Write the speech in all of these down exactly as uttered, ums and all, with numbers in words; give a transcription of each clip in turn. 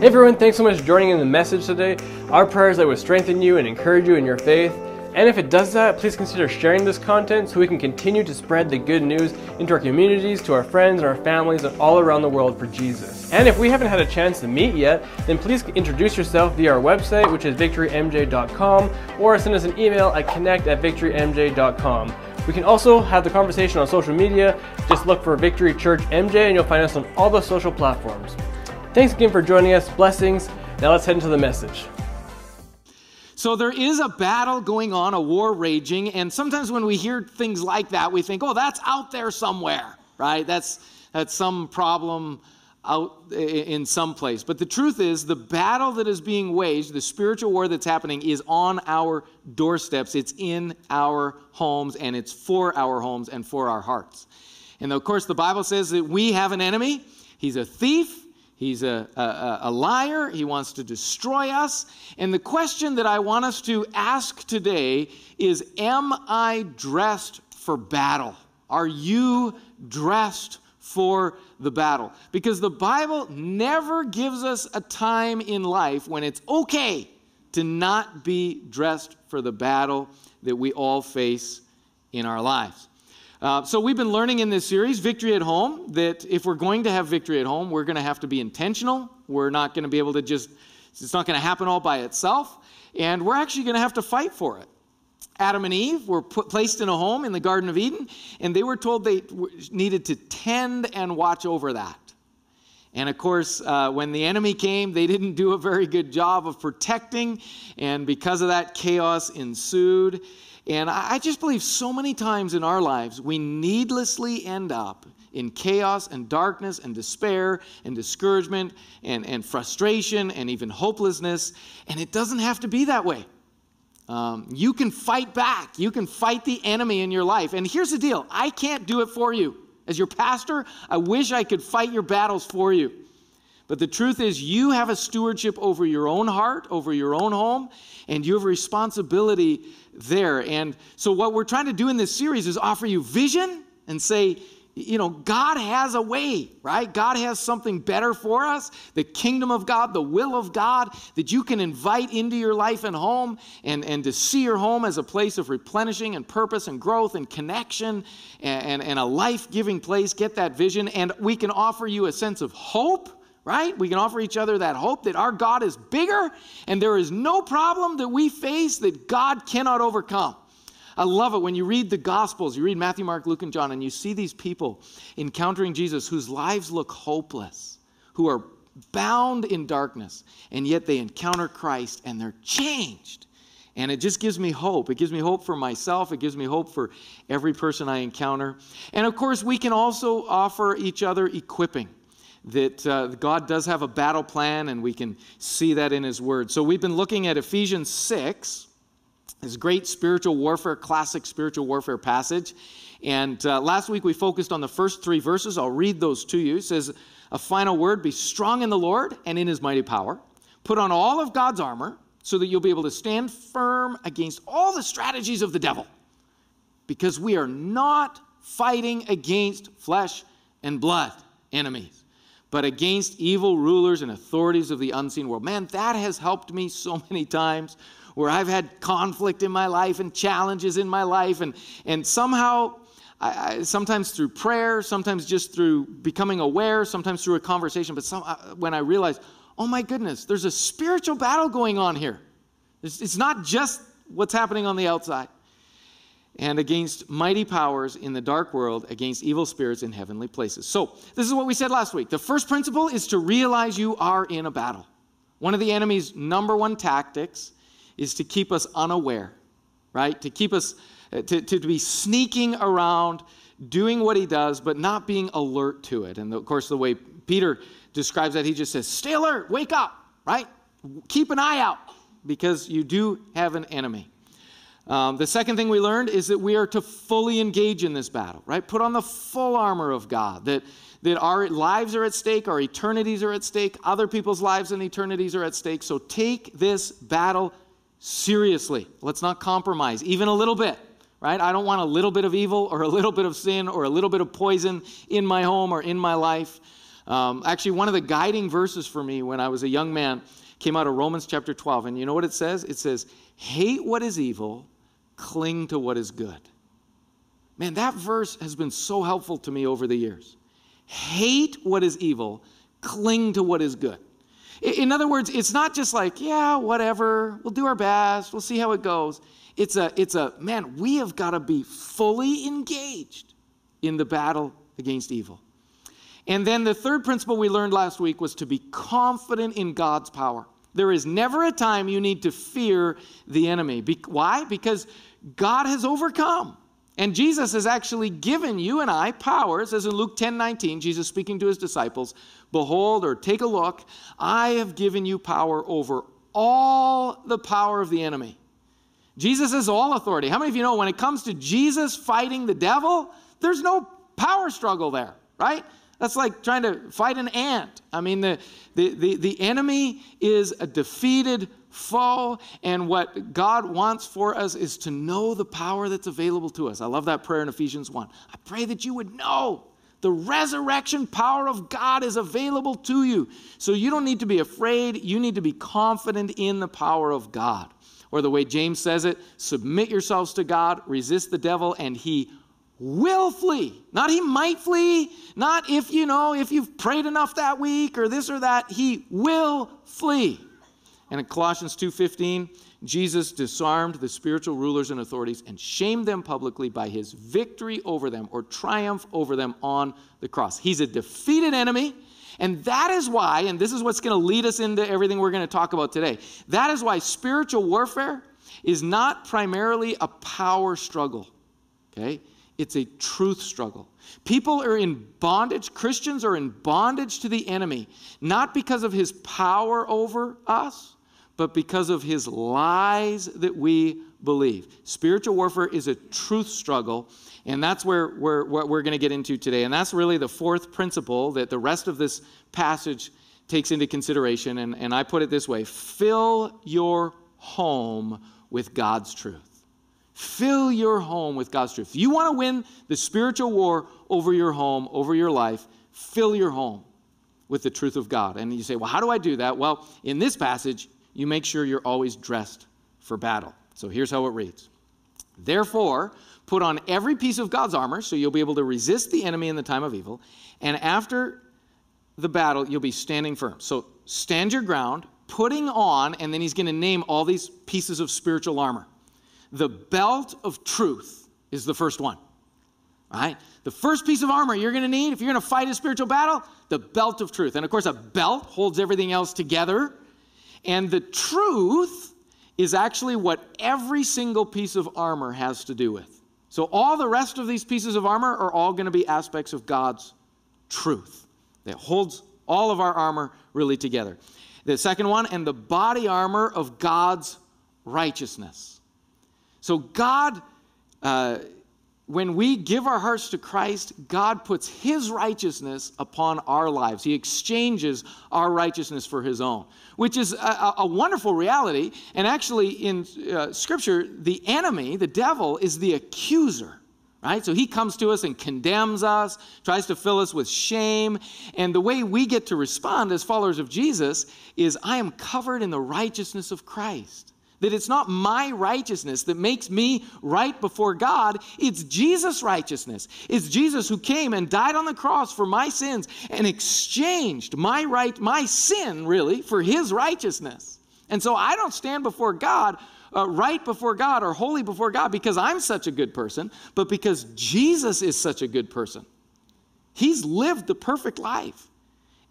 Hey everyone, thanks so much for joining in the message today. Our prayer is that it would strengthen you and encourage you in your faith. And if it does that, please consider sharing this content so we can continue to spread the good news into our communities, to our friends, and our families, and all around the world for Jesus. And if we haven't had a chance to meet yet, then please introduce yourself via our website, which is victory m j dot com, or send us an email at connect at victory m j dot com. We can also have the conversation on social media. Just look for Victory Church M J and you'll find us on all the social platforms. Thanks again for joining us. Blessings. Now let's head into the message. So there is a battle going on, a war raging, and sometimes when we hear things like that, we think, oh, that's out there somewhere, right? That's, that's some problem out in some place. But the truth is, the battle that is being waged, the spiritual war that's happening, is on our doorsteps. It's in our homes, and it's for our homes and for our hearts. And of course, the Bible says that we have an enemy. He's a thief. He's a, a, a liar. He wants to destroy us. And the question that I want us to ask today is, am I dressed for battle? Are you dressed for the battle? Because the Bible never gives us a time in life when it's okay to not be dressed for the battle that we all face in our lives. Uh, so we've been learning in this series, Victory at Home, that if we're going to have victory at home, we're going to have to be intentional. We're not going to be able to just, it's not going to happen all by itself. And we're actually going to have to fight for it. Adam and Eve were put, placed in a home in the Garden of Eden, and they were told they needed to tend and watch over that. And of course, uh, when the enemy came, they didn't do a very good job of protecting. And because of that, chaos ensued. And I just believe so many times in our lives, we needlessly end up in chaos and darkness and despair and discouragement and, and frustration and even hopelessness. And it doesn't have to be that way. Um, you can fight back. You can fight the enemy in your life. And here's the deal. I can't do it for you. As your pastor, I wish I could fight your battles for you. But the truth is, you have a stewardship over your own heart, over your own home, and you have a responsibility there. And so what we're trying to do in this series is offer you vision and say, you know, God has a way, right? God has something better for us, the kingdom of God, the will of God, that you can invite into your life and home, and, and to see your home as a place of replenishing and purpose and growth and connection and, and, and a life-giving place. Get that vision, and we can offer you a sense of hope. Right? We can offer each other that hope that our God is bigger and there is no problem that we face that God cannot overcome. I love it when you read the Gospels, you read Matthew, Mark, Luke, and John, and you see these people encountering Jesus whose lives look hopeless, who are bound in darkness, and yet they encounter Christ and they're changed. And it just gives me hope. It gives me hope for myself. It gives me hope for every person I encounter. And of course, we can also offer each other equipping. That uh, God does have a battle plan, and we can see that in His Word. So we've been looking at Ephesians six, this great spiritual warfare, classic spiritual warfare passage. And uh, last week we focused on the first three verses. I'll read those to you. It says, a final word, be strong in the Lord and in His mighty power. Put on all of God's armor so that you'll be able to stand firm against all the strategies of the devil. Because we are not fighting against flesh and blood enemies, but against evil rulers and authorities of the unseen world. Man, that has helped me so many times where I've had conflict in my life and challenges in my life. And, and somehow, I, I, sometimes through prayer, sometimes just through becoming aware, sometimes through a conversation, but some, when I realized, oh my goodness, there's a spiritual battle going on here. It's, it's not just what's happening on the outside. And against mighty powers in the dark world, against evil spirits in heavenly places. So this is what we said last week. The first principle is to realize you are in a battle. One of the enemy's number one tactics is to keep us unaware, right? To keep us, to, to be sneaking around, doing what he does, but not being alert to it. And of course, the way Peter describes that, he just says, stay alert, wake up, right? Keep an eye out, because you do have an enemy. Um, the second thing we learned is that we are to fully engage in this battle, right? Put on the full armor of God, that, that our lives are at stake, our eternities are at stake, other people's lives and eternities are at stake. So take this battle seriously. Let's not compromise, even a little bit, right? I don't want a little bit of evil or a little bit of sin or a little bit of poison in my home or in my life. Um, actually, one of the guiding verses for me when I was a young man came out of Romans chapter twelve. And you know what it says? It says, hate what is evil, cling to what is good. Man, that verse has been so helpful to me over the years. Hate what is evil, cling to what is good. In other words, it's not just like, yeah, whatever, we'll do our best, we'll see how it goes. It's a, it's a man, we have got to be fully engaged in the battle against evil. And then the third principle we learned last week was to be confident in God's power. There is never a time you need to fear the enemy. Be- why? Because God has overcome. And Jesus has actually given you and I power. It says in Luke ten nineteen, Jesus speaking to his disciples, behold, or take a look, I have given you power over all the power of the enemy. Jesus is all authority. How many of you know when it comes to Jesus fighting the devil, there's no power struggle there, right? That's like trying to fight an ant. I mean, the, the, the, the enemy is a defeated foe, and what God wants for us is to know the power that's available to us. I love that prayer in Ephesians one. I pray that you would know the resurrection power of God is available to you. So you don't need to be afraid. You need to be confident in the power of God. Or the way James says it, submit yourselves to God, resist the devil, and he will flee. Not he might flee, not if you know, if you've prayed enough that week or this or that, he will flee. And in Colossians two fifteen, Jesus disarmed the spiritual rulers and authorities and shamed them publicly by his victory over them or triumph over them on the cross. He's a defeated enemy. And that is why, and this is what's going to lead us into everything we're going to talk about today. That is why spiritual warfare is not primarily a power struggle. Okay? It's a truth struggle. People are in bondage. Christians are in bondage to the enemy, not because of his power over us, but because of his lies that we believe. Spiritual warfare is a truth struggle, and that's where we're, what we're going to get into today. And that's really the fourth principle that the rest of this passage takes into consideration. And, and I put it this way, fill your home with God's truth. Fill your home with God's truth. If you want to win the spiritual war over your home, over your life, fill your home with the truth of God. And you say, well, how do I do that? Well, in this passage, you make sure you're always dressed for battle. So here's how it reads. Therefore, put on every piece of God's armor, so you'll be able to resist the enemy in the time of evil. And after the battle, you'll be standing firm. So stand your ground, putting on, and then he's going to name all these pieces of spiritual armor. The belt of truth is the first one, right? The first piece of armor you're going to need if you're going to fight a spiritual battle, the belt of truth. And of course, a belt holds everything else together. And the truth is actually what every single piece of armor has to do with. So all the rest of these pieces of armor are all going to be aspects of God's truth that holds all of our armor really together. The second one, and the body armor of God's righteousness. So God, uh, when we give our hearts to Christ, God puts his righteousness upon our lives. He exchanges our righteousness for his own, which is a, a wonderful reality. And actually in uh, Scripture, the enemy, the devil, is the accuser, right? So he comes to us and condemns us, tries to fill us with shame. And the way we get to respond as followers of Jesus is, I am covered in the righteousness of Christ. That it's not my righteousness that makes me right before God. It's Jesus' righteousness. It's Jesus who came and died on the cross for my sins and exchanged my right, my sin, really, for his righteousness. And so I don't stand before God, uh, right before God or holy before God because I'm such a good person, but because Jesus is such a good person. He's lived the perfect life.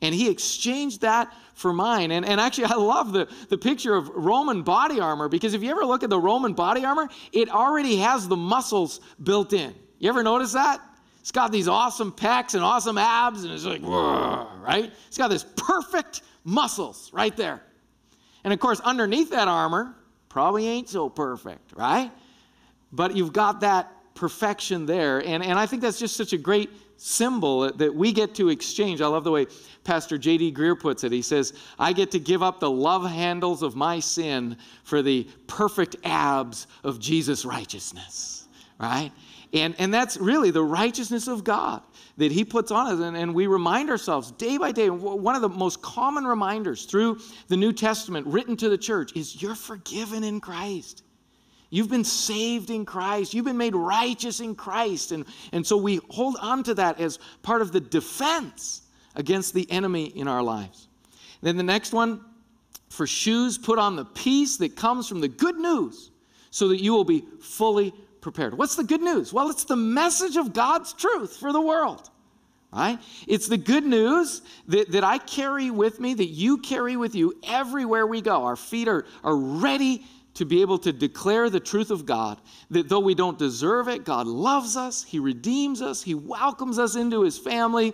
And he exchanged that for mine. And, and actually, I love the, the picture of Roman body armor, because if you ever look at the Roman body armor, it already has the muscles built in. You ever notice that? It's got these awesome pecs and awesome abs, and it's like, right? It's got this perfect muscles right there. And of course, underneath that armor, probably ain't so perfect, right? But you've got that perfection there. And, and I think that's just such a great symbol that we get to exchange. I love the way Pastor J D Greear puts it. He says, I get to give up the love handles of my sin for the perfect abs of Jesus' righteousness, right? And, and that's really the righteousness of God that he puts on us. And, and we remind ourselves day by day. One of the most common reminders through the New Testament written to the church is you're forgiven in Christ. You've been saved in Christ. You've been made righteous in Christ. And, and so we hold on to that as part of the defense against the enemy in our lives. And then the next one, for shoes, put on the peace that comes from the good news so that you will be fully prepared. What's the good news? Well, it's the message of God's truth for the world. Right? It's the good news that, that I carry with me, that you carry with you everywhere we go. Our feet are, are ready to be able to declare the truth of God, that though we don't deserve it, God loves us, he redeems us, he welcomes us into his family,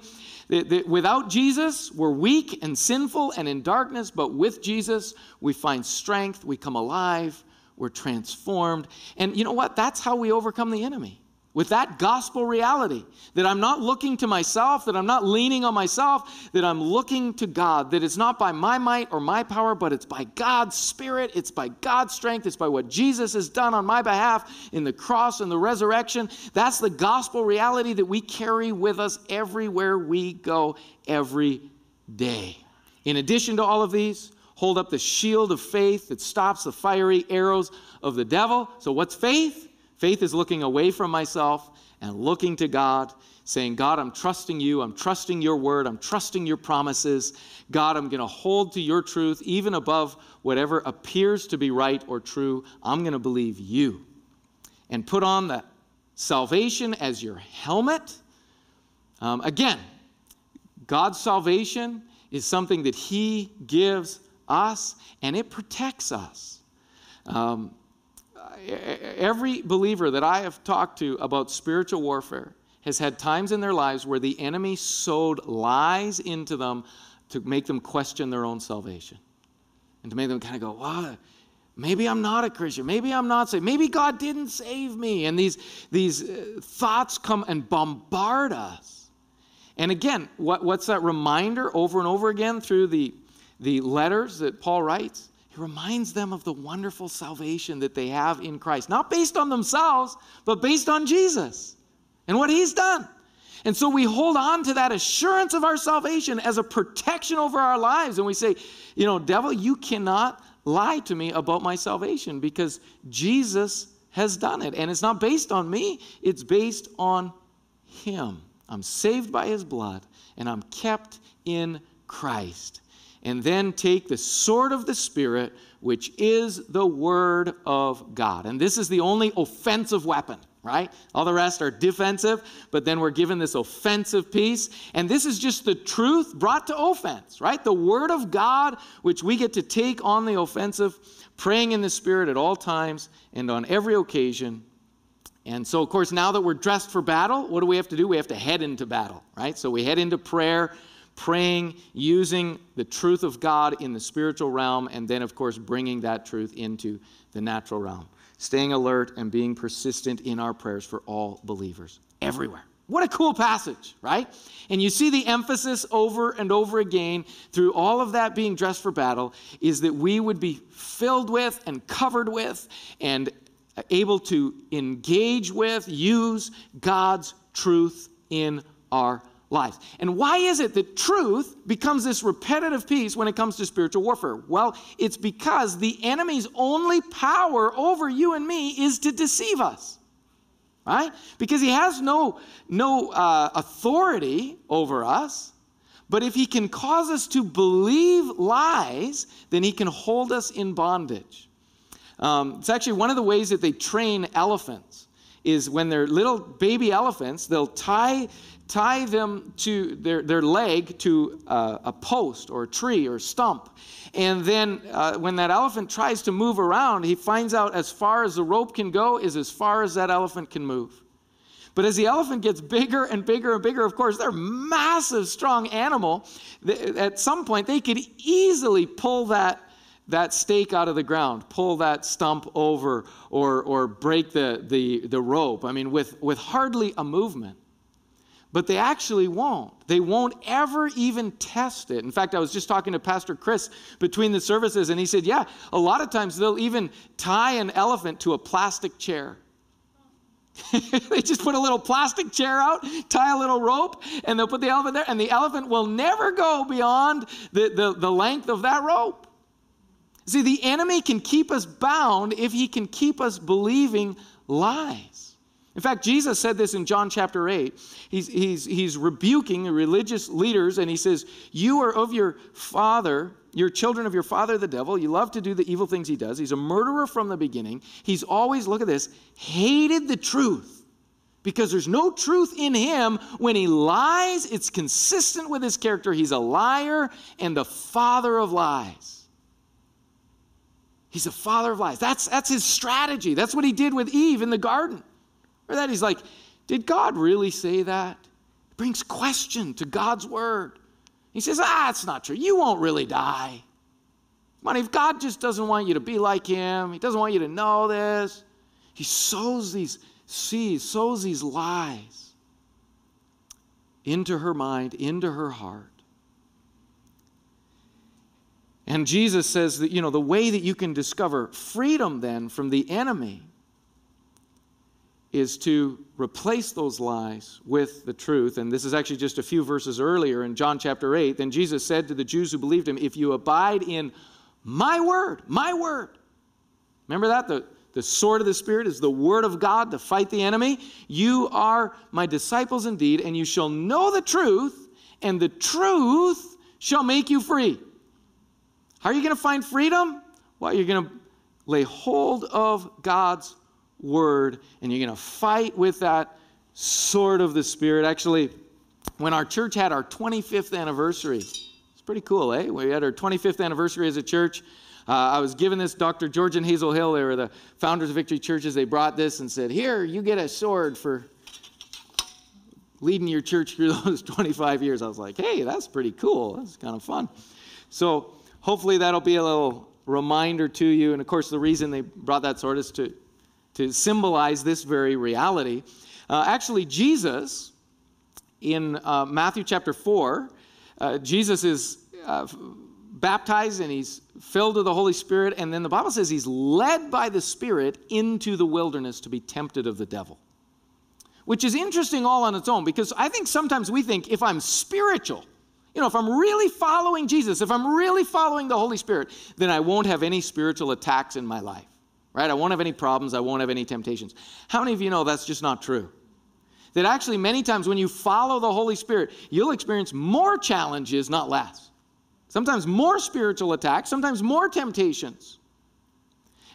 that, that without Jesus, we're weak and sinful and in darkness, but with Jesus, we find strength, we come alive, we're transformed. And you know what? That's how we overcome the enemy, with that gospel reality, that I'm not looking to myself, that I'm not leaning on myself, that I'm looking to God, that it's not by my might or my power, but it's by God's Spirit, it's by God's strength, it's by what Jesus has done on my behalf in the cross and the resurrection. That's the gospel reality that we carry with us everywhere we go every day. In addition to all of these, hold up the shield of faith that stops the fiery arrows of the devil. So what's faith? Faith is looking away from myself and looking to God, saying, God, I'm trusting you. I'm trusting your word. I'm trusting your promises. God, I'm going to hold to your truth, even above whatever appears to be right or true. I'm going to believe you. And put on the salvation as your helmet. Um, again, God's salvation is something that he gives us, and it protects us. Um, every believer that I have talked to about spiritual warfare has had times in their lives where the enemy sowed lies into them to make them question their own salvation and to make them kind of go, wow, maybe I'm not a Christian. Maybe I'm not saved. Maybe God didn't save me. And these, these thoughts come and bombard us. And again, what, what's that reminder over and over again through the The letters that Paul writes? He reminds them of the wonderful salvation that they have in Christ, not based on themselves, but based on Jesus and what he's done. And so we hold on to that assurance of our salvation as a protection over our lives. And we say, you know, devil, you cannot lie to me about my salvation because Jesus has done it. And it's not based on me. It's based on him. I'm saved by his blood and I'm kept in Christ. And then take the sword of the Spirit, which is the word of God. And this is the only offensive weapon, right? All the rest are defensive, but then we're given this offensive piece. And this is just the truth brought to offense, right? The word of God, which we get to take on the offensive, praying in the Spirit at all times and on every occasion. And so, of course, now that we're dressed for battle, what do we have to do? We have to head into battle, right? So we head into prayer, praying, using the truth of God in the spiritual realm, and then, of course, bringing that truth into the natural realm. Staying alert and being persistent in our prayers for all believers everywhere. What a cool passage, right? And you see the emphasis over and over again through all of that being dressed for battle is that we would be filled with and covered with and able to engage with, use God's truth in our lives. Lives. And why is it that truth becomes this repetitive piece when it comes to spiritual warfare? Well, it's because the enemy's only power over you and me is to deceive us, right? Because he has no, no uh, authority over us. But if he can cause us to believe lies, then he can hold us in bondage. Um, it's actually one of the ways that they train elephants is when they're little baby elephants, they'll tie... tie them to their, their leg to uh, a post or a tree or a stump. And then uh, when that elephant tries to move around, he finds out as far as the rope can go is as far as that elephant can move. But as the elephant gets bigger and bigger and bigger, of course, they're a massive, strong animal. At some point, they could easily pull that that stake out of the ground, pull that stump over, or, or break the, the, the rope. I mean, with, with hardly a movement. But they actually won't. They won't ever even test it. In fact, I was just talking to Pastor Chris between the services, and he said, yeah, a lot of times they'll even tie an elephant to a plastic chair. They just put a little plastic chair out, tie a little rope, and they'll put the elephant there, and the elephant will never go beyond the, the, the length of that rope. See, the enemy can keep us bound if he can keep us believing lies. In fact, Jesus said this in John chapter eight. He's, he's, he's rebuking the religious leaders, and he says, you are of your father, you're children of your father the devil. You love to do the evil things he does. He's a murderer from the beginning. He's always, look at this, hated the truth because there's no truth in him. When he lies, it's consistent with his character. He's a liar and the father of lies. He's a father of lies. That's, that's his strategy. That's what he did with Eve in the garden. Or that he's like, did God really say that? It brings question to God's word. He says, ah, it's not true. You won't really die. Come on, if God just doesn't want you to be like him, he doesn't want you to know this. He sows these seeds, sows these lies into her mind, into her heart. And Jesus says that, you know, the way that you can discover freedom then from the enemy is to replace those lies with the truth. And this is actually just a few verses earlier in John chapter eight. Then Jesus said to the Jews who believed him, if you abide in my word, my word. Remember that? The, the sword of the Spirit is the word of God to fight the enemy. You are my disciples indeed, and you shall know the truth, and the truth shall make you free. How are you going to find freedom? Well, you're going to lay hold of God's word, and you're going to fight with that sword of the Spirit. Actually, when our church had our twenty-fifth anniversary, it's pretty cool, eh? We had our twenty-fifth anniversary as a church. Uh, I was given this, Doctor George and Hazel Hill, they were the founders of Victory Churches. They brought this and said, here, you get a sword for leading your church through those twenty-five years. I was like, hey, that's pretty cool. That's kind of fun. So hopefully that'll be a little reminder to you. And of course, the reason they brought that sword is to, to symbolize this very reality. Uh, actually, Jesus, in uh, Matthew chapter four, uh, Jesus is uh, baptized and he's filled with the Holy Spirit. And then the Bible says he's led by the Spirit into the wilderness to be tempted of the devil, which is interesting all on its own, because I think sometimes we think if I'm spiritual, you know, if I'm really following Jesus, if I'm really following the Holy Spirit, then I won't have any spiritual attacks in my life, right? I won't have any problems. I won't have any temptations. How many of you know that's just not true? That actually many times when you follow the Holy Spirit, you'll experience more challenges, not less. Sometimes more spiritual attacks, sometimes more temptations.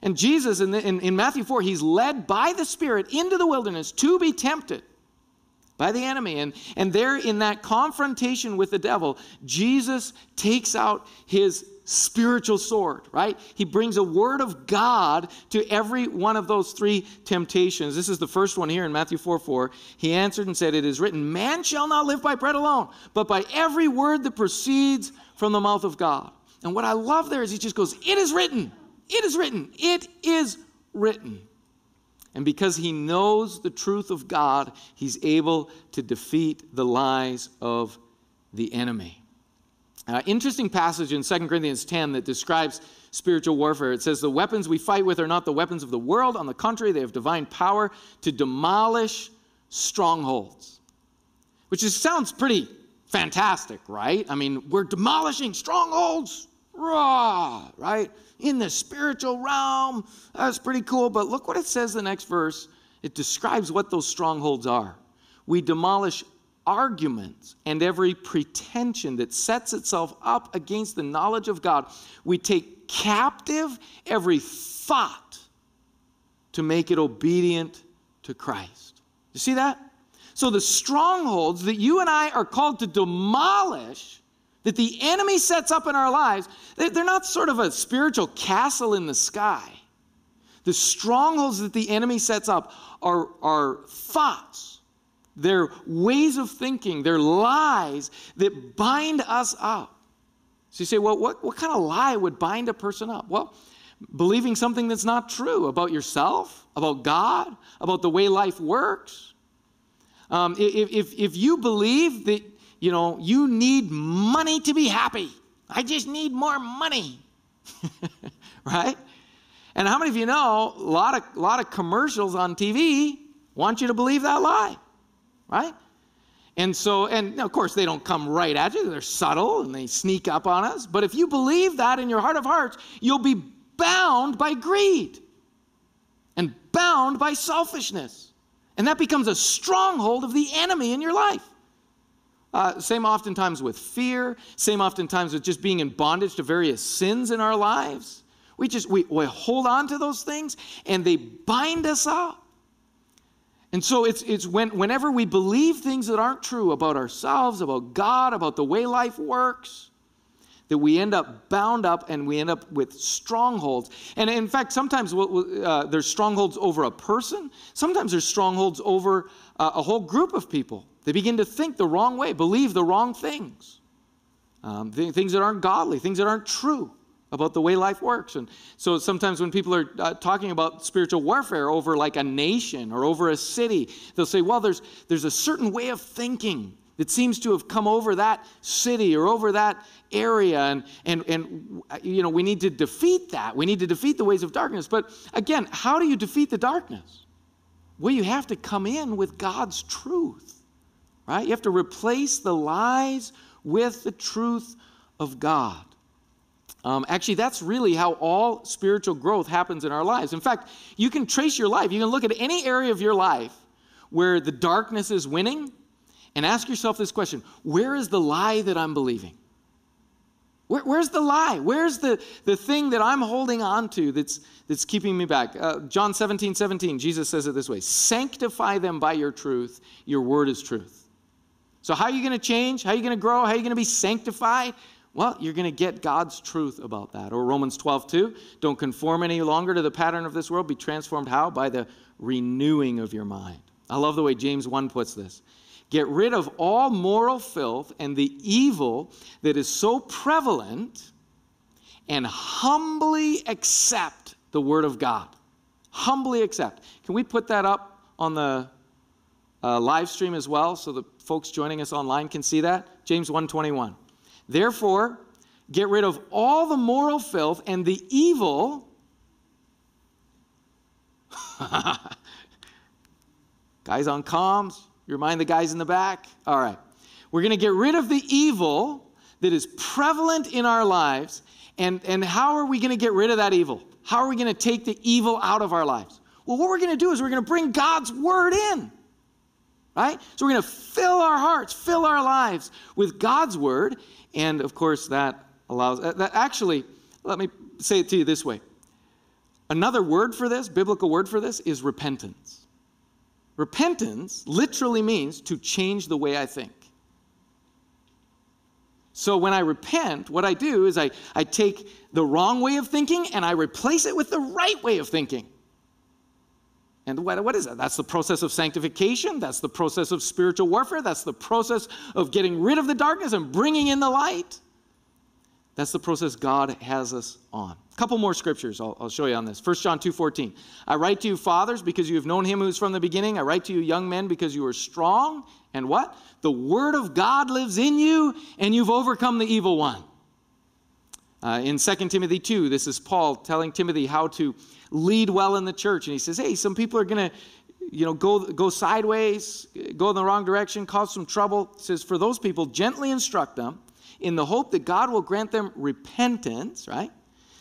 And Jesus in, the, in, in Matthew four, he's led by the Spirit into the wilderness to be tempted by the enemy. And, and there in that confrontation with the devil, Jesus takes out his spiritual sword, right? He brings a word of God to every one of those three temptations. This is the first one here in Matthew four four. He answered and said, it is written, man shall not live by bread alone, but by every word that proceeds from the mouth of God. And what I love there is he just goes, it is written, it is written, it is written. And because he knows the truth of God, he's able to defeat the lies of the enemy. Uh, interesting passage in Second Corinthians ten that describes spiritual warfare. It says, the weapons we fight with are not the weapons of the world. On the contrary, they have divine power to demolish strongholds. Which is, sounds pretty fantastic, right? I mean, we're demolishing strongholds. Raw, right? In the spiritual realm. That's pretty cool. But look what it says in the next verse. It describes what those strongholds are. We demolish arguments and every pretension that sets itself up against the knowledge of God. We take captive every thought to make it obedient to Christ. You see that? So the strongholds that you and I are called to demolish, that the enemy sets up in our lives, they're not sort of a spiritual castle in the sky. The strongholds that the enemy sets up are, are thoughts, they're ways of thinking, they're lies that bind us up. So you say, well, what, what kind of lie would bind a person up? Well, believing something that's not true about yourself, about God, about the way life works. Um, if, if, if you believe that, you know, you need money to be happy. I just need more money, right? And how many of you know, a lot of, lot of commercials on T V want you to believe that lie, right? And so, and of course, they don't come right at you. They're subtle and they sneak up on us. But if you believe that in your heart of hearts, you'll be bound by greed and bound by selfishness. And that becomes a stronghold of the enemy in your life. Uh, same oftentimes with fear, same oftentimes with just being in bondage to various sins in our lives. We just, we, we hold on to those things and they bind us up. And so it's, it's when, whenever we believe things that aren't true about ourselves, about God, about the way life works, that we end up bound up and we end up with strongholds. And in fact, sometimes we'll, uh, there's strongholds over a person. Sometimes there's strongholds over uh, a whole group of people. They begin to think the wrong way, believe the wrong things, um, th- things that aren't godly, things that aren't true about the way life works. And so sometimes when people are uh, talking about spiritual warfare over like a nation or over a city, they'll say, well, there's, there's a certain way of thinking that seems to have come over that city or over that area. And, and, and you know, we need to defeat that. We need to defeat the ways of darkness. But again, how do you defeat the darkness? Well, you have to come in with God's truth. Right? You have to replace the lies with the truth of God. Um, actually, that's really how all spiritual growth happens in our lives. In fact, you can trace your life. You can look at any area of your life where the darkness is winning and ask yourself this question, where is the lie that I'm believing? Where, where's the lie? Where's the, the thing that I'm holding on to that's, that's keeping me back? Uh, John seventeen seventeen, Jesus says it this way, sanctify them by your truth. Your word is truth. So how are you going to change? How are you going to grow? How are you going to be sanctified? Well, you're going to get God's truth about that. Or Romans twelve two, don't conform any longer to the pattern of this world. Be transformed how? By the renewing of your mind. I love the way James one puts this. Get rid of all moral filth and the evil that is so prevalent and humbly accept the word of God. Humbly accept. Can we put that up on the uh, live stream as well so the folks joining us online can see that? James one twenty-one. Therefore, get rid of all the moral filth and the evil. Guys on comms, you remind the guys in the back. All right. We're going to get rid of the evil that is prevalent in our lives. And, and how are we going to get rid of that evil? How are we going to take the evil out of our lives? Well, what we're going to do is we're going to bring God's word in. Right? So we're going to fill our hearts, fill our lives with God's word. And of course, that allows, that actually, let me say it to you this way. Another word for this, biblical word for this, is repentance. Repentance literally means to change the way I think. So when I repent, what I do is I, I take the wrong way of thinking and I replace it with the right way of thinking. And what, what is that? That's the process of sanctification. That's the process of spiritual warfare. That's the process of getting rid of the darkness and bringing in the light. That's the process God has us on. A couple more scriptures I'll, I'll show you on this. First John two fourteen. I write to you, fathers, because you have known him who is from the beginning. I write to you, young men, because you are strong. And what? The word of God lives in you, and you've overcome the evil one. Uh, in Second Timothy two, this is Paul telling Timothy how to lead well in the church. And he says, hey, some people are going to, you know, go, go sideways, go in the wrong direction, cause some trouble. He says, for those people, gently instruct them in the hope that God will grant them repentance, right?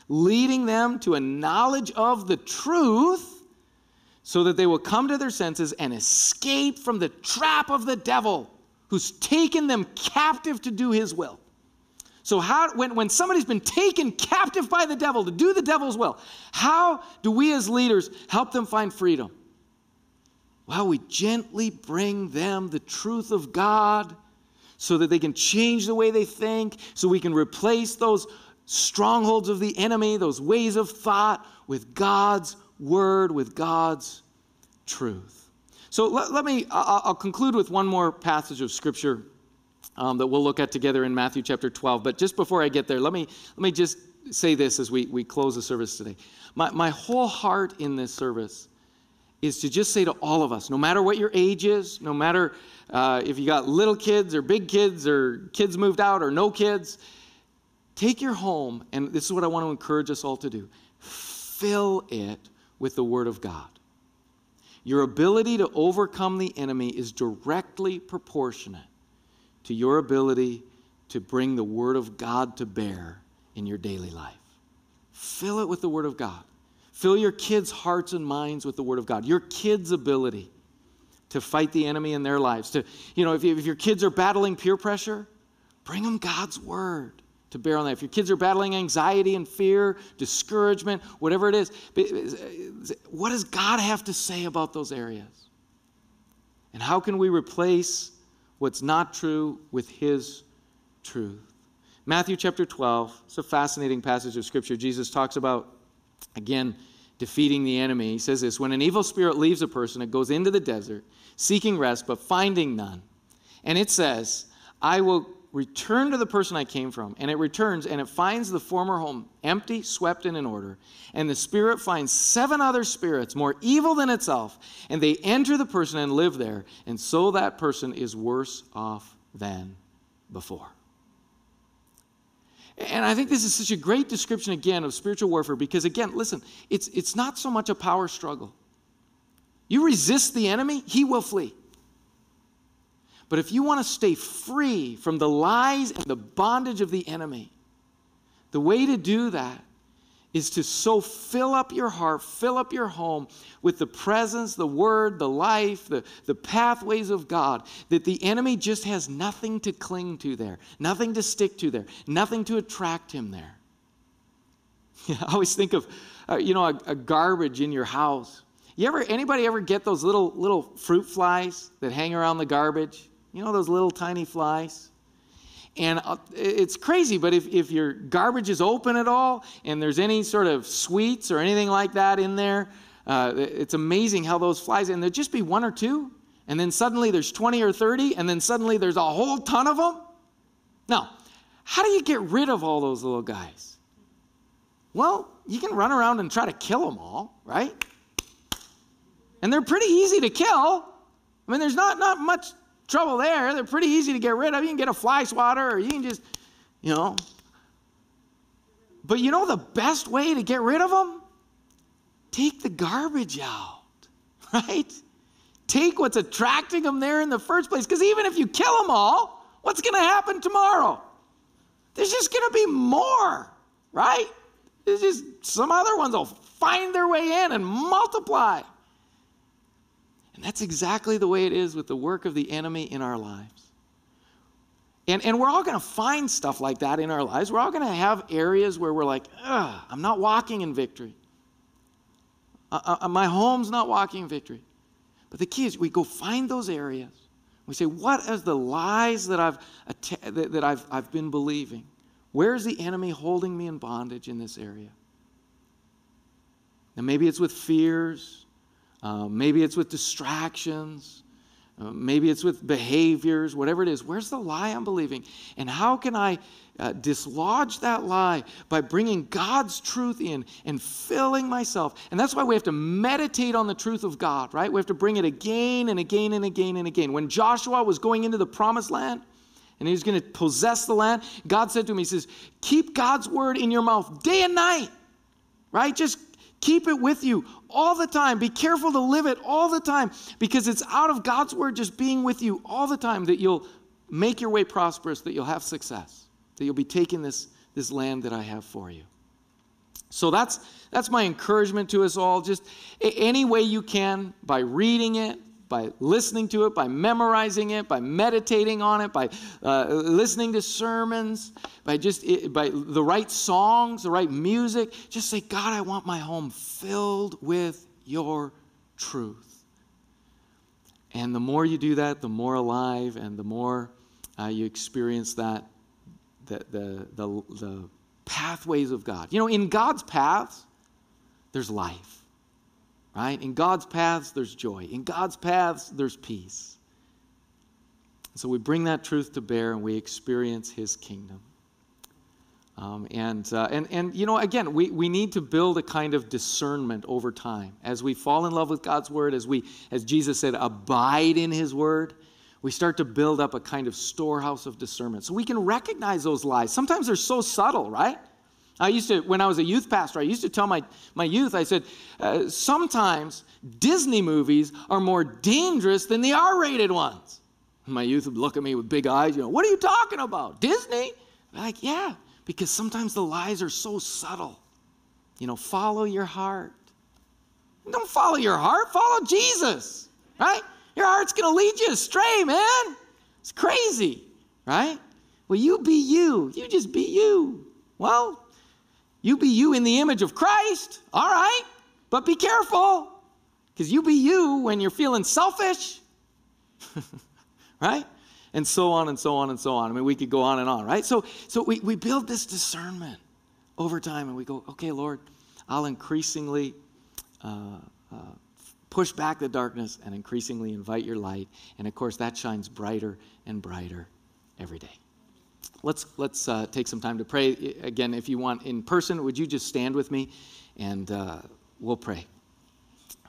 Leading them to a knowledge of the truth so that they will come to their senses and escape from the trap of the devil who's taken them captive to do his will. So how, when, when somebody's been taken captive by the devil to do the devil's will, how do we as leaders help them find freedom? Well, we gently bring them the truth of God so that they can change the way they think, so we can replace those strongholds of the enemy, those ways of thought, with God's word, with God's truth. So let, let me, I'll, I'll conclude with one more passage of Scripture Um, that we'll look at together in Matthew chapter twelve. But just before I get there, let me let me just say this as we, we close the service today. My, my whole heart in this service is to just say to all of us, no matter what your age is, no matter uh, if you got little kids or big kids or kids moved out or no kids, take your home, and this is what I want to encourage us all to do, fill it with the Word of God. Your ability to overcome the enemy is directly proportionate to your ability to bring the Word of God to bear in your daily life. Fill it with the Word of God. Fill your kids' hearts and minds with the Word of God. Your kids' ability to fight the enemy in their lives. To, you know, if, if your kids are battling peer pressure, bring them God's Word to bear on that. If your kids are battling anxiety and fear, discouragement, whatever it is, what does God have to say about those areas? And how can we replace what's not true with His truth? Matthew chapter twelve, it's a fascinating passage of Scripture. Jesus talks about, again, defeating the enemy. He says this, when an evil spirit leaves a person, it goes into the desert, seeking rest, but finding none. And it says, I will return to the person I came from. And it returns, and it finds the former home empty, swept, and in order. And the spirit finds seven other spirits more evil than itself, and they enter the person and live there. And so that person is worse off than before. And I think this is such a great description, again, of spiritual warfare because, again, listen, it's, it's not so much a power struggle. You resist the enemy, he will flee. But if you want to stay free from the lies and the bondage of the enemy, the way to do that is to so fill up your heart, fill up your home with the presence, the word, the life, the, the pathways of God, that the enemy just has nothing to cling to there, nothing to stick to there, nothing to attract him there. Yeah, I always think of, uh, you know, a, a garbage in your house. You ever, anybody ever get those little, little fruit flies that hang around the garbage? You know, those little tiny flies? And it's crazy, but if, if your garbage is open at all and there's any sort of sweets or anything like that in there, uh, it's amazing how those flies, and there'd just be one or two, and then suddenly there's twenty or thirty, and then suddenly there's a whole ton of them. Now, how do you get rid of all those little guys? Well, you can run around and try to kill them all, right? And they're pretty easy to kill. I mean, there's not, not much trouble there. They're pretty easy to get rid of. You can get a fly swatter or you can just, you know. But you know the best way to get rid of them? Take the garbage out, right? Take what's attracting them there in the first place. Because even if you kill them all, what's going to happen tomorrow? There's just going to be more, right? There's just some other ones will find their way in and multiply. And that's exactly the way it is with the work of the enemy in our lives. And, and we're all going to find stuff like that in our lives. We're all going to have areas where we're like, ugh, I'm not walking in victory. Uh, uh, my home's not walking in victory. But the key is we go find those areas. We say, what is the lies that I've, that I've, I've been believing? Where's the enemy holding me in bondage in this area? And maybe it's with fears. Uh, maybe it's with distractions. Uh, maybe it's with behaviors, whatever it is. Where's the lie I'm believing? And how can I uh, dislodge that lie by bringing God's truth in and filling myself? And that's why we have to meditate on the truth of God, right? We have to bring it again and again and again and again. When Joshua was going into the promised land and he was going to possess the land, God said to him, he says, keep God's word in your mouth day and night, right? Just keep it with you all the time. Be careful to live it all the time because it's out of God's word just being with you all the time that you'll make your way prosperous, that you'll have success, that you'll be taking this, this land that I have for you. So that's, that's my encouragement to us all. Just any way you can, by reading it, by listening to it, by memorizing it, by meditating on it, by uh, listening to sermons, by just by the right songs, the right music. Just say, God, I want my home filled with your truth. And the more you do that, the more alive and the more uh, you experience that, the, the, the, the pathways of God. You know, in God's paths, there's life. Right? In God's paths, there's joy. In God's paths, there's peace. So we bring that truth to bear and we experience His kingdom. Um, and, uh, and, and, you know, again, we, we need to build a kind of discernment over time. As we fall in love with God's word, as we, as Jesus said, abide in His word, we start to build up a kind of storehouse of discernment. So we can recognize those lies. Sometimes they're so subtle, right? I used to, when I was a youth pastor, I used to tell my, my youth, I said, uh, sometimes Disney movies are more dangerous than the R-rated ones. And my youth would look at me with big eyes, you know, what are you talking about? Disney? I'm like, yeah, because sometimes the lies are so subtle. You know, follow your heart. Don't follow your heart, follow Jesus, right? Your heart's going to lead you astray, man. It's crazy, right? Well, you be you. You just be you. Well, you be you in the image of Christ, all right, but be careful because you be you when you're feeling selfish, right? And so on and so on and so on. I mean, we could go on and on, right? So, so we, we build this discernment over time and we go, okay, Lord, I'll increasingly uh, uh, push back the darkness and increasingly invite your light. And of course, that shines brighter and brighter every day. Let's let's uh, take some time to pray. Again, if you want in person, would you just stand with me and uh, we'll pray.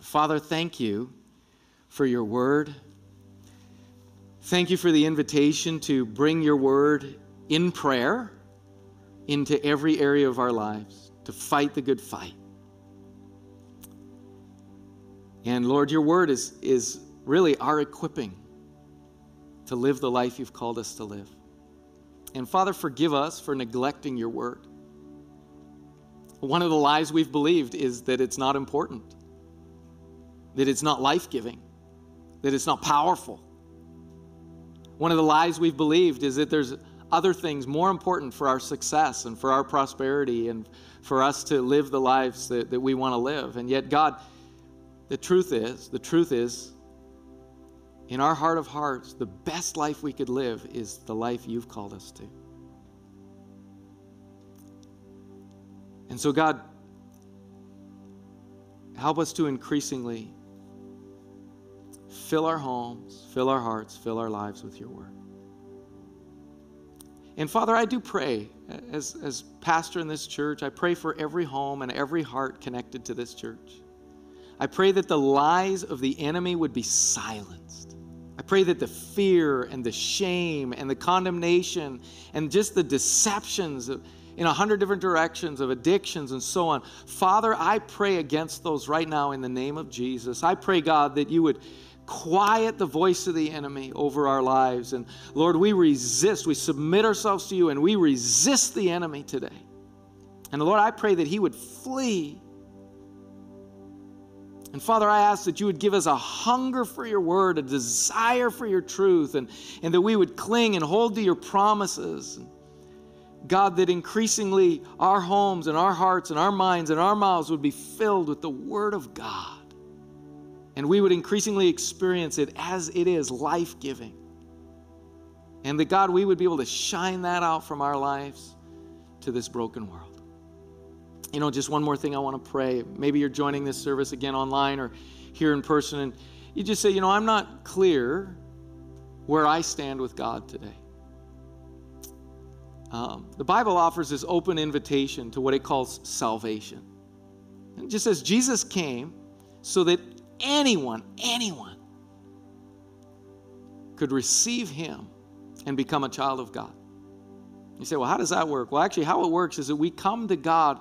Father, thank you for your word. Thank you for the invitation to bring your word in prayer into every area of our lives, to fight the good fight. And Lord, your word is, is really our equipping to live the life you've called us to live. And Father, forgive us for neglecting your word. One of the lies we've believed is that it's not important, that it's not life-giving, that it's not powerful. One of the lies we've believed is that there's other things more important for our success and for our prosperity and for us to live the lives that, that we want to live. And yet, God, the truth is, the truth is, in our heart of hearts, the best life we could live is the life you've called us to. And so, God, help us to increasingly fill our homes, fill our hearts, fill our lives with your word. And Father, I do pray, as, as pastor in this church, I pray for every home and every heart connected to this church. I pray that the lies of the enemy would be silenced. I pray that the fear and the shame and the condemnation and just the deceptions in a hundred different directions of addictions and so on. Father, I pray against those right now in the name of Jesus. I pray, God, that you would quiet the voice of the enemy over our lives. And Lord, we resist, we submit ourselves to you, and we resist the enemy today. And Lord, I pray that he would flee. And Father, I ask that you would give us a hunger for your word, a desire for your truth, and, and that we would cling and hold to your promises. And God, that increasingly our homes and our hearts and our minds and our mouths would be filled with the word of God. And we would increasingly experience it as it is, life-giving. And that, God, we would be able to shine that out from our lives to this broken world. You know, just one more thing I want to pray. Maybe you're joining this service again online or here in person, and you just say, you know, I'm not clear where I stand with God today. Um, the Bible offers this open invitation to what it calls salvation. It just says Jesus came so that anyone, anyone could receive him and become a child of God. You say, well, how does that work? Well, actually, how it works is that we come to God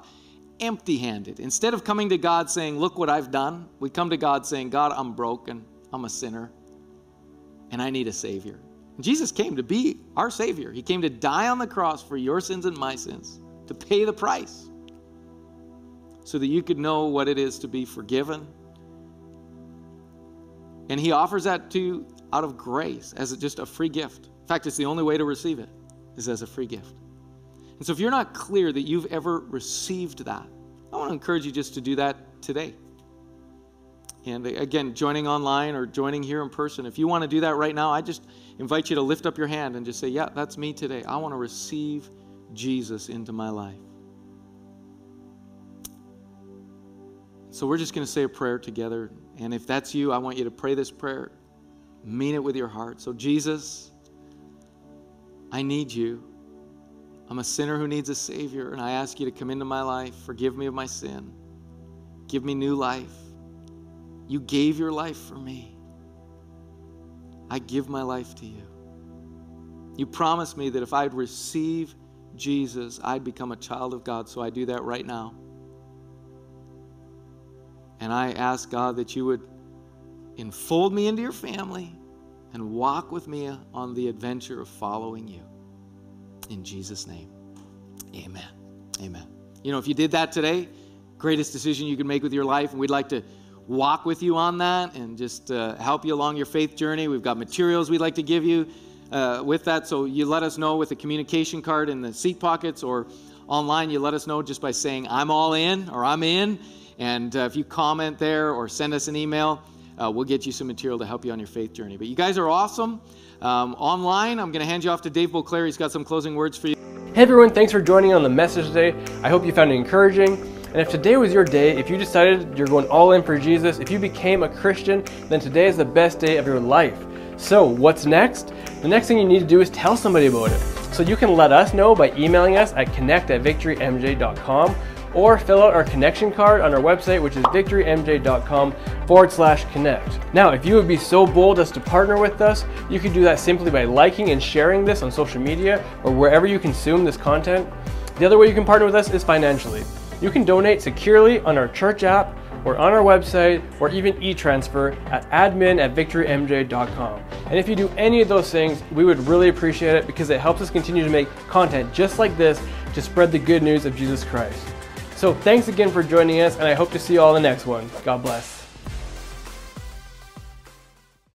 empty-handed. Instead of coming to God saying, look what I've done, we come to God saying, God, I'm broken, I'm a sinner, and I need a Savior. And Jesus came to be our Savior. He came to die on the cross for your sins and my sins, to pay the price so that you could know what it is to be forgiven. And he offers that to you out of grace as just a free gift. In fact, it's the only way to receive it is as a free gift. And so if you're not clear that you've ever received that, I want to encourage you just to do that today. And again, joining online or joining here in person, if you want to do that right now, I just invite you to lift up your hand and just say, yeah, that's me today. I want to receive Jesus into my life. So we're just going to say a prayer together. And if that's you, I want you to pray this prayer. Mean it with your heart. So Jesus, I need you. I'm a sinner who needs a Savior, and I ask you to come into my life, forgive me of my sin, give me new life. You gave your life for me. I give my life to you. You promised me that if I'd receive Jesus, I'd become a child of God. So I do that right now. And I ask God that you would enfold me into your family and walk with me on the adventure of following you. In Jesus' name, amen. Amen. You know, if you did that today, greatest decision you can make with your life, and we'd like to walk with you on that and just uh, help you along your faith journey. We've got materials we'd like to give you uh, with that, so you let us know with a communication card in the seat pockets or online. You let us know just by saying, I'm all in, or I'm in, and uh, if you comment there or send us an email, uh, we'll get you some material to help you on your faith journey. But you guys are awesome. Um, online, I'm going to hand you off to Dave Beauclair. He's got some closing words for you. Hey everyone, thanks for joining on the message today. I hope you found it encouraging. And if today was your day, if you decided you're going all in for Jesus, if you became a Christian, then today is the best day of your life. So what's next? The next thing you need to do is tell somebody about it. So you can let us know by emailing us at connect at victory m j dot com, or fill out our connection card on our website, which is victory m j dot com forward slash connect. Now, if you would be so bold as to partner with us, you could do that simply by liking and sharing this on social media or wherever you consume this content. The other way you can partner with us is financially. You can donate securely on our church app or on our website, or even e-transfer at admin at victory m j dot com. And if you do any of those things, we would really appreciate it, because it helps us continue to make content just like this to spread the good news of Jesus Christ. So thanks again for joining us, and I hope to see you all in the next one. God bless.